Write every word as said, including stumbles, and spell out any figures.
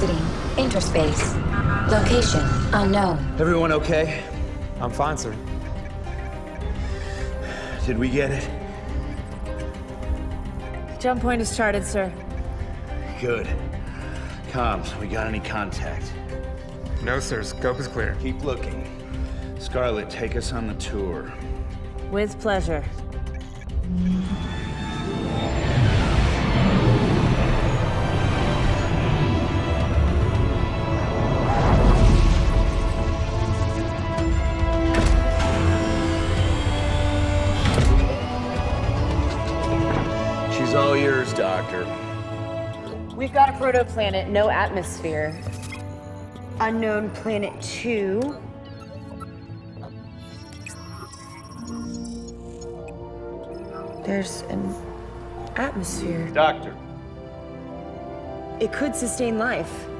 exiting interspace. Location unknown. Everyone okay? I'm fine, sir. Did we get it? Jump point is charted, sir. Good. Comms, we got any contact? No, sir. Scope is clear. Keep looking. Scarlet, take us on the tour. With pleasure. All yours, Doctor. We've got a protoplanet, no atmosphere. Unknown planet two. There's an atmosphere. Doctor. It could sustain life.